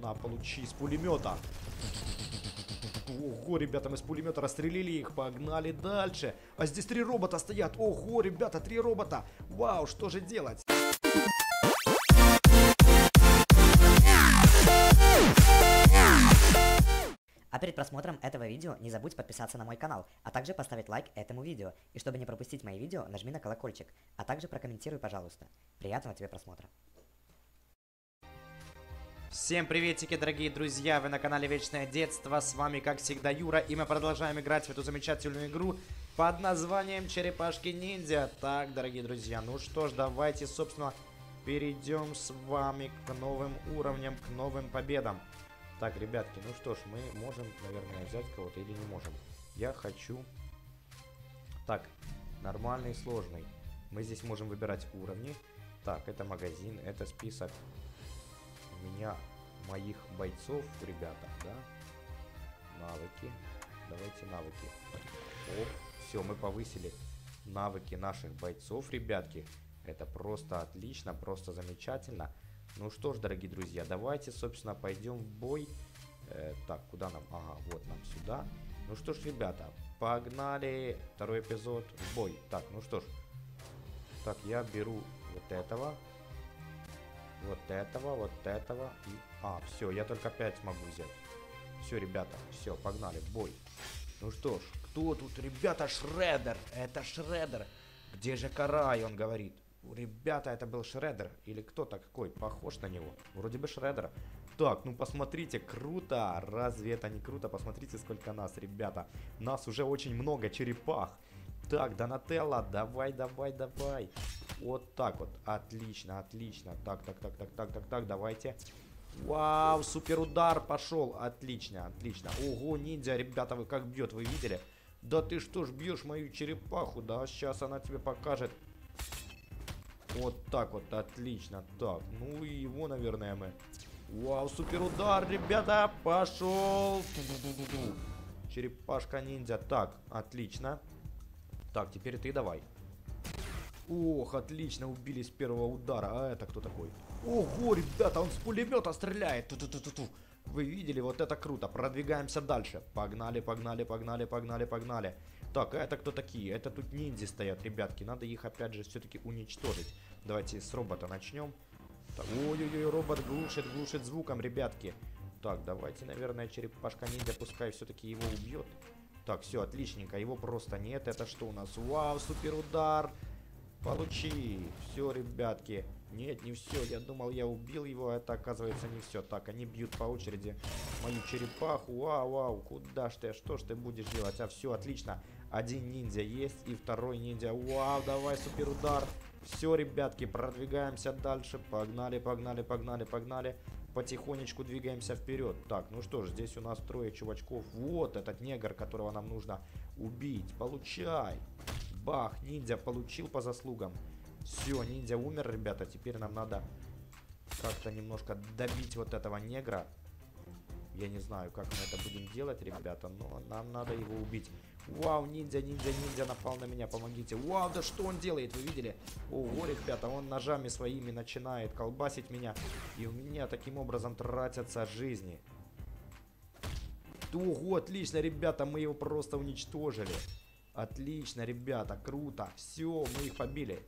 На, получи из пулемета. Ого, ребята, мы с пулемета расстрелили их. Погнали дальше. А здесь 3 робота стоят. Ого, ребята, 3 робота. Вау, что же делать? А перед просмотром этого видео не забудь подписаться на мой канал, а также поставить лайк этому видео. И чтобы не пропустить мои видео, нажми на колокольчик, а также прокомментируй, пожалуйста. Приятного тебе просмотра. Всем приветики, дорогие друзья, вы на канале Вечное Детство, с вами как всегда Юра, и мы продолжаем играть в эту замечательную игру под названием Черепашки Ниндзя. Так, дорогие друзья, ну что ж, давайте, собственно, перейдем с вами к новым уровням, к новым победам. Так, ребятки, ну что ж, мы можем, наверное, взять кого-то или не можем. Я хочу... Так, нормальный, сложный. Мы здесь можем выбирать уровни. Так, это магазин, это список... меня, моих бойцов, ребята, да? Навыки. Давайте навыки. Оп, все, мы повысили навыки наших бойцов, ребятки. Это просто отлично, просто замечательно. Ну что ж, дорогие друзья, давайте, собственно, пойдем в бой. Так, куда нам? Ага, вот нам сюда. Ну что ж, ребята, погнали. 2-й эпизод, в бой. Так, ну что ж. Так, я беру вот этого. Вот этого и... А, все, я только 5 смогу взять. Все, ребята, все, погнали, бой. Ну что ж, кто тут? Ребята, Шреддер, это Шреддер. Где же Карай, он говорит. Ребята, это был Шреддер. Или кто-то какой, похож на него. Вроде бы Шреддер. Так, ну посмотрите, круто. Разве это не круто? Посмотрите, сколько нас, ребята. Нас уже очень много, черепах. Так, Донателло, давай. Вот так вот, отлично. Так, давайте. Вау, супер удар пошел, отлично. Ого, ниндзя, ребята, вы как бьет, вы видели? Да ты что ж бьешь мою черепаху, да? Сейчас она тебе покажет. Вот так вот, отлично. Так, ну и его, наверное, мы. Вау, супер удар, ребята, пошел. Черепашка ниндзя, так, отлично. Так, теперь ты давай. Ох, отлично, убили с первого удара. А это кто такой? Ого, ребята, он с пулемета стреляет. Ту-ту-ту-ту-ту. Вы видели, вот это круто. Продвигаемся дальше. Погнали. Так, а это кто такие? Это тут ниндзя стоят, ребятки. Надо их, опять же, все-таки уничтожить. Давайте с робота начнем. Ой-ой-ой, робот глушит звуком, ребятки. Так, давайте, наверное, черепашка ниндзя, пускай все-таки его убьет. Так, все, отличненько. Его просто нет. Это что у нас? Вау, супер удар. Получи. Все, ребятки. Нет, не все. Я думал, я убил его, а это, оказывается, не все. Так, они бьют по очереди мою черепаху. Вау. Куда ж ты? Что ж ты будешь делать? А все, отлично. 1 ниндзя есть и 2-й ниндзя. Вау, давай, супер удар. Все, ребятки, продвигаемся дальше. Погнали. Потихонечку двигаемся вперед. Так, ну что ж, здесь у нас 3 чувачков. Вот этот негр, которого нам нужно убить. Получай. Бах, ниндзя получил по заслугам. Все, ниндзя умер, ребята. Теперь нам надо как-то немножко добить вот этого негра. Я не знаю, как мы это будем делать, ребята, но нам надо его убить. Вау, ниндзя напал на меня, помогите. Вау, да что он делает, вы видели? Ого, ребята, он ножами своими начинает колбасить меня. И у меня таким образом тратятся жизни. Ого, отлично, ребята, мы его просто уничтожили. Отлично, ребята, круто. Все, мы их побили.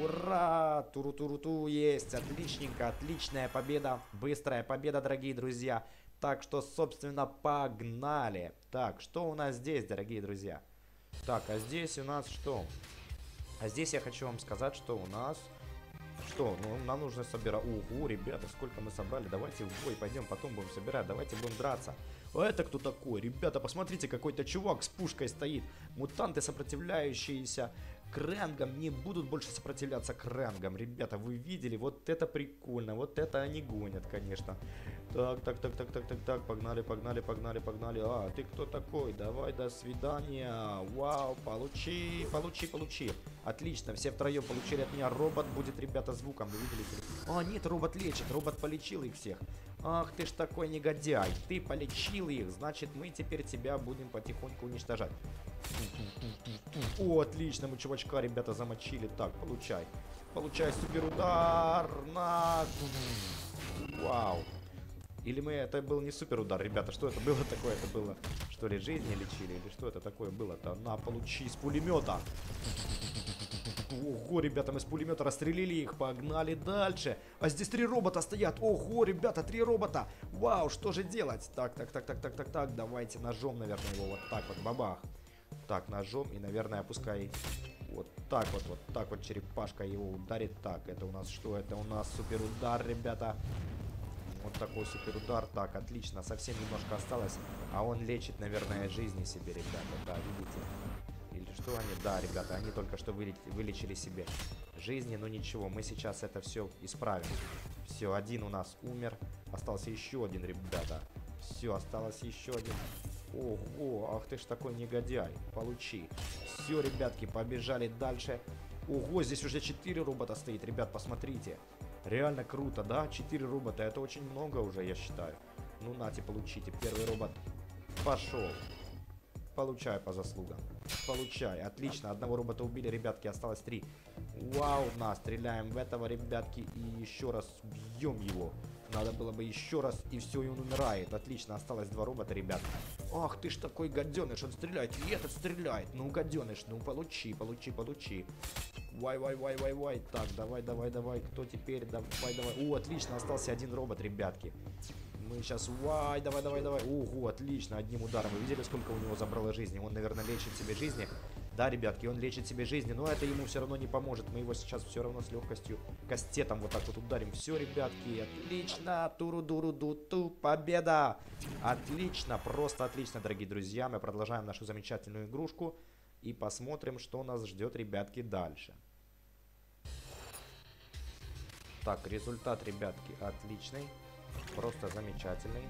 Ура! Туру-туру-ту, есть. Отличненько, отличная победа. Быстрая победа, дорогие друзья. Так что, собственно, погнали. Так, что у нас здесь, дорогие друзья? Так, а здесь у нас что? А здесь я хочу вам сказать, что у нас... Что? Ну, нам нужно собирать... Ого, ребята, сколько мы собрали. Давайте в бой пойдем, потом будем собирать. Давайте будем драться. А это кто такой? Ребята, посмотрите, какой-то чувак с пушкой стоит. Мутанты, сопротивляющиеся к ренгам, не будут больше сопротивляться к ренгам. Ребята, вы видели? Вот это прикольно. Вот это они гонят, конечно. Так. Погнали. А, ты кто такой? Давай, до свидания. Вау, получи. Отлично, все втроем получили от меня. Робот будет, ребята, звуком. Вы видели? А, нет, робот лечит. Робот полечил их всех. Ах, ты ж такой негодяй. Ты полечил их. Значит, мы теперь тебя будем потихоньку уничтожать. О, отлично, мы чувачка, ребята, замочили. Так, получай. Получай, супер удар. На. Вау. Или мы... Это был не супер удар, ребята. Что это было такое? Это было, что ли, жизни лечили? Или что это такое было-то? На, получи из пулемета. Ого, ребята, мы с пулемета расстрелили их. Погнали дальше. А здесь 3 робота стоят. Ого, ребята, 3 робота. Вау, что же делать? Так. Давайте ножом, наверное, его вот так вот. Бабах. Так, ножом и, наверное, опускай... Вот так вот черепашка его ударит. Так, это у нас что? Это у нас суперудар, ребята. Вот такой суперудар. Так, отлично, совсем немножко осталось. А он лечит, наверное, жизни себе, ребята. Да, видите? Или что они? Да, ребята, они только что вылечили себе жизни. Но ничего, мы сейчас это все исправим. Все, один у нас умер. Остался еще один, ребята. Все, осталось еще один. Ого, ах ты ж такой негодяй. Получи. Все, ребятки, побежали дальше. Ого, здесь уже 4 робота стоит, ребят, посмотрите. Реально круто, да? 4 робота, это очень много уже, я считаю. Ну, нате, получите. 1 робот. Пошел. Получай по заслугам. Получай, отлично. 1 робота убили, ребятки, осталось 3. Вау, на, стреляем в этого, ребятки. И еще раз бьем его. Надо было бы еще раз, и все, и он умирает. Отлично, осталось 2 робота, ребят. Ах, ты ж такой гаденыш, он стреляет, и этот стреляет. Ну, гаденыш, ну, получи. Вай. Так, давай. Кто теперь? Давай. О, отлично, остался 1 робот, ребятки. Мы сейчас... Вай, давай. Ого, отлично, одним ударом. Вы видели, сколько у него забрало жизни? Он, наверное, лечит себе жизни. Да, ребятки, он лечит себе жизни, но это ему все равно не поможет. Мы его сейчас все равно с легкостью кастетом вот так вот ударим. Все, ребятки, отлично, туру-дуру-ду-ту, победа! Отлично, просто отлично, дорогие друзья. Мы продолжаем нашу замечательную игрушку и посмотрим, что нас ждет, ребятки, дальше. Так, результат, ребятки, отличный, просто замечательный.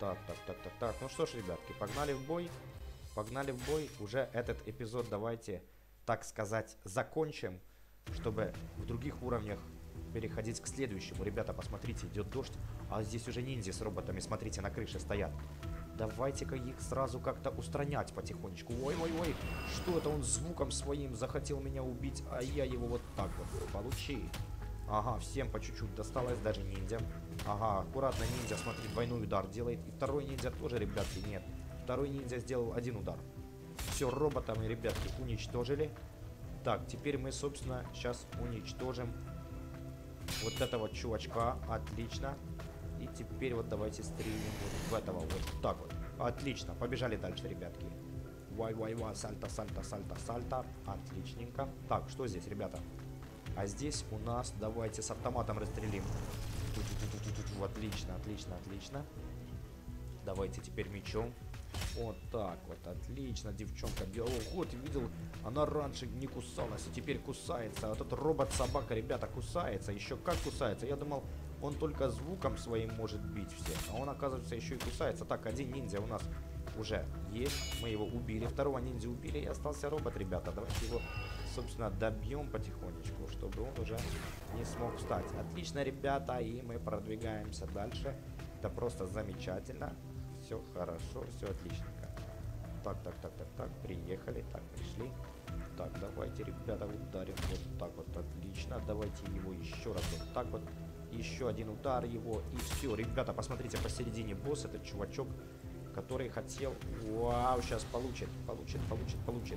Так, ну что ж, ребятки, погнали в бой. Погнали в бой. Уже этот эпизод давайте, так сказать, закончим, чтобы в других уровнях переходить к следующему. Ребята, посмотрите, идет дождь. А здесь уже ниндзя с роботами, смотрите, на крыше стоят. Давайте-ка их сразу как-то устранять потихонечку. Ой. Что это он звуком своим захотел меня убить, а я его вот так вот. Получи. Ага, всем по чуть-чуть досталось, даже ниндзя. Ага, аккуратно ниндзя, смотри, двойной удар делает. И второй ниндзя тоже, ребятки, нет. Второй ниндзя сделал 1 удар. Все, роботами, ребятки, уничтожили. Так, теперь мы, собственно, сейчас уничтожим вот этого чувачка. Отлично. И теперь вот давайте стрелим вот в этого. Вот так вот. Отлично. Побежали дальше, ребятки. Вай. Сальто. Отличненько. Так, что здесь, ребята? А здесь у нас давайте с автоматом расстрелим. Отлично. Давайте теперь мечом. Вот так вот, отлично, девчонка. Ого, ты видел, она раньше не кусалась, а теперь кусается. А тот робот-собака, ребята, кусается. Еще как кусается, я думал, он только звуком своим может бить всех. А он, оказывается, еще и кусается. Так, 1 ниндзя у нас уже есть. Мы его убили, 2-го ниндзя убили. И остался робот, ребята, давайте его, собственно, добьем потихонечку, чтобы он уже не смог встать. Отлично, ребята, и мы продвигаемся дальше. Это просто замечательно. Все хорошо, все отличненько. Так, приехали, так, пришли. Так, давайте, ребята, ударим вот так вот, отлично. Давайте его еще раз вот так вот. Еще 1 удар его, и все. Ребята, посмотрите, посередине босс, этот чувачок, который хотел... Вау, сейчас получит,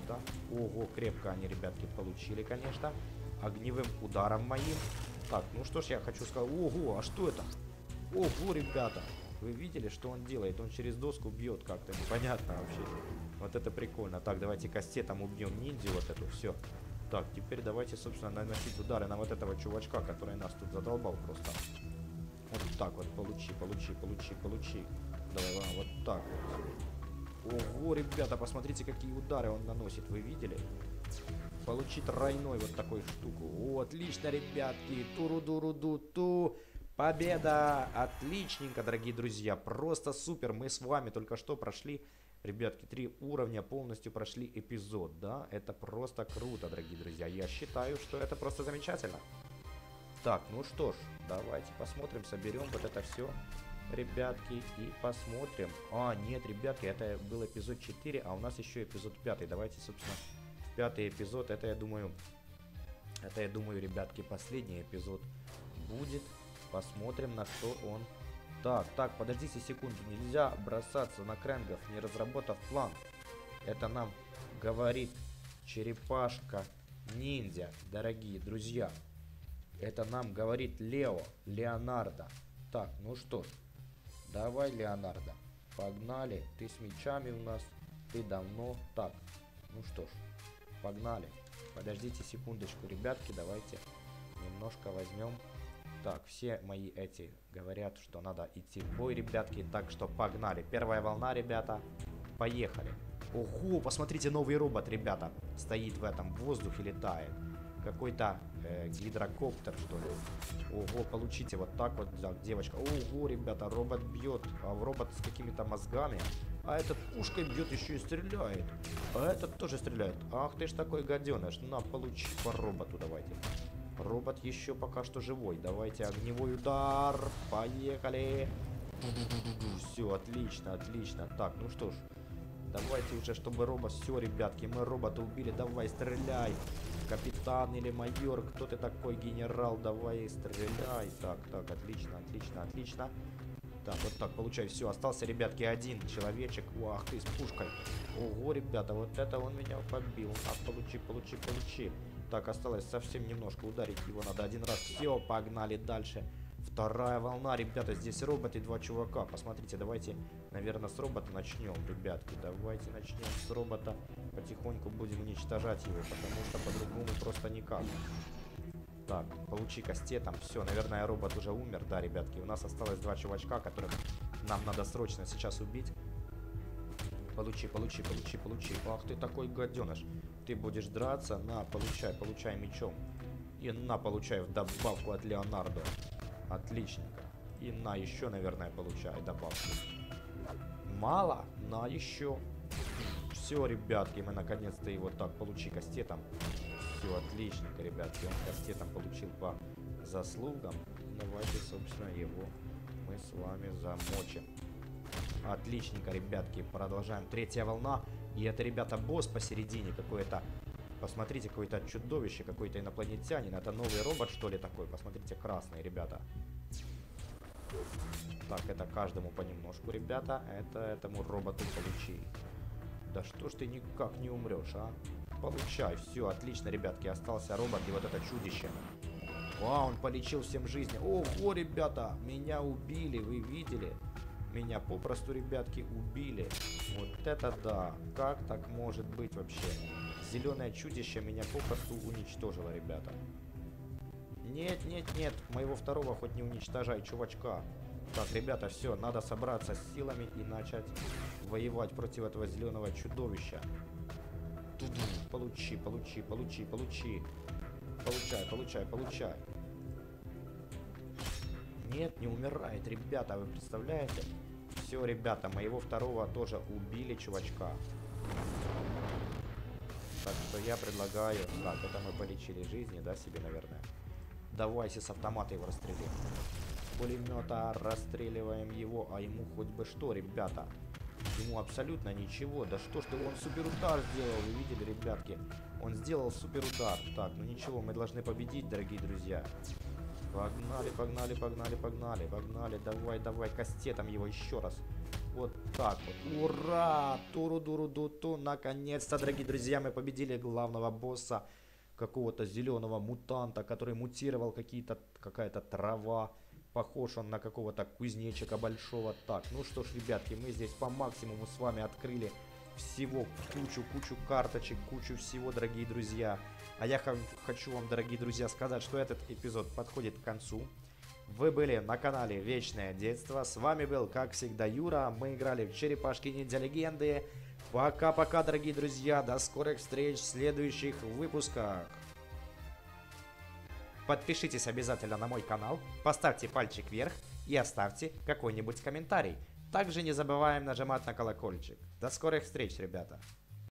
да? Ого, крепко они, ребятки, получили, конечно. Огневым ударом моим. Так, ну что ж, я хочу сказать... Ого, а что это? Ого, ребята! Вы видели, что он делает? Он через доску бьет как-то. Непонятно вообще. Вот это прикольно. Так, давайте кастетом убьем ниндзю вот эту. Все. Так, теперь давайте, собственно, наносить удары на вот этого чувачка, который нас тут задолбал просто. Вот так вот. Получи. Давай, вот так вот. Ого, ребята, посмотрите, какие удары он наносит. Вы видели? Получи тройной вот такой штуку. О, отлично, ребятки. Туру-дуру-ду-ту. Победа! Отличненько, дорогие друзья. Просто супер. Мы с вами только что прошли, ребятки, 3 уровня. Полностью прошли эпизод, да? Это просто круто, дорогие друзья. Я считаю, что это просто замечательно. Так, ну что ж, давайте посмотрим, соберем вот это все, ребятки, и посмотрим. А, нет, ребятки, это был эпизод 4, а у нас еще эпизод 5. Давайте, собственно, 5-й эпизод. Это, я думаю, ребятки, последний эпизод будет. Посмотрим, на что он. Так, подождите секунду. Нельзя бросаться на крэнгов, не разработав план. Это нам говорит черепашка-ниндзя, дорогие друзья. Это нам говорит Леонардо. Так, ну что ж. Давай, Леонардо. Погнали. Ты с мечами у нас. Ты давно. Так, ну что ж. Погнали. Подождите секундочку, ребятки. Давайте немножко возьмем. Так, все мои эти говорят, что надо идти в бой, ребятки. Так что погнали. Первая волна, ребята. Поехали. Ого, посмотрите, новый робот, ребята. Стоит в этом, в воздухе летает. Какой-то гидрокоптер, что ли. Ого, получите, вот так вот, да, девочка. Ого, ребята, робот бьет. А робот с какими-то мозгами. А этот пушкой бьет еще и стреляет. А этот тоже стреляет. Ах ты ж такой гаденыш. На, получи по роботу, давайте. Робот еще пока что живой. Давайте огневой удар. Поехали. Все, отлично, отлично. Так, ну что ж. Давайте уже, чтобы робот... Все, ребятки, мы робота убили. Давай, стреляй. Капитан или майор. Кто ты такой, генерал? Давай, стреляй. Так, отлично, отлично, отлично. Так, вот так, получай. Все, остался, ребятки, один человечек. Ах ты, с пушкой. Ого, ребята, вот это он меня побил. А, получи, получи, получи. Так, осталось совсем немножко. Ударить его надо один раз. Все, погнали дальше. Вторая волна, ребята, здесь роботы, два чувака. Посмотрите, давайте, наверное, с робота начнем, ребятки. Давайте начнем с робота. Потихоньку будем уничтожать его, потому что по-другому просто никак. Так, получи кастетом. Все, наверное, робот уже умер, да, ребятки. У нас осталось два чувачка, которых нам надо срочно сейчас убить. Получи, получи, получи, получи. Ах ты такой гаденыш. Ты будешь драться, на, получай, получай мечом. И на, получай в добавку от Леонардо. Отличненько. И на еще, наверное, получай добавку. Мало? На еще. Все, ребятки, мы наконец-то его так, получи кастетом. Все, отличненько, ребятки. Он кастетом получил по заслугам. Давайте, собственно, его мы с вами замочим. Отличненько, ребятки. Продолжаем. Третья волна. И это, ребята, босс посередине какой-то. Посмотрите, какое-то чудовище, какой-то инопланетянин. Это новый робот, что ли, такой? Посмотрите, красный, ребята. Так, это каждому понемножку, ребята. Это этому роботу получи. Да что ж ты никак не умрешь, а? Получай. Все, отлично, ребятки. Остался робот и вот это чудище. Вау, он полечил всем жизни. Ого, ребята, меня убили, вы видели? Меня попросту, ребятки, убили. Вот это да. Как так может быть вообще? Зеленое чудище меня попросту уничтожило, ребята. Нет, нет, нет. Моего второго хоть не уничтожай, чувачка. Так, ребята, все. Надо собраться с силами и начать воевать против этого зеленого чудовища. Получи, получи, получи, получи. Получай, получай, получай. Нет, не умирает, ребята, вы представляете? Все, ребята, моего второго тоже убили, чувачка. Так что я предлагаю... Так, это мы полечили жизни, да, себе, наверное? Давайте с автомата его расстреляем. Пулемета расстреливаем его, а ему хоть бы что, ребята. Ему абсолютно ничего. Да что ж ты, он суперудар сделал, вы видели, ребятки? Он сделал суперудар. Так, ну ничего, мы должны победить, дорогие друзья. Погнали, погнали, погнали, погнали, погнали. Давай, давай, кастетом его еще раз. Вот так вот. Ура! Туру-дуру-ду-ту. Наконец-то, дорогие друзья, мы победили главного босса. Какого-то зеленого мутанта, который мутировал какая-то трава. Похож он на какого-то кузнечика большого. Так, ну что ж, ребятки, мы здесь по максимуму с вами открыли всего кучу карточек, кучу всего, дорогие друзья. А я хочу вам, дорогие друзья, сказать, что этот эпизод подходит к концу. Вы были на канале Вечное Детство. С вами был, как всегда, Юра. Мы играли в Черепашки Ниндзя Легенды. Пока-пока, дорогие друзья. До скорых встреч в следующих выпусках. Подпишитесь обязательно на мой канал. Поставьте пальчик вверх и оставьте какой-нибудь комментарий. Также не забываем нажимать на колокольчик. До скорых встреч, ребята!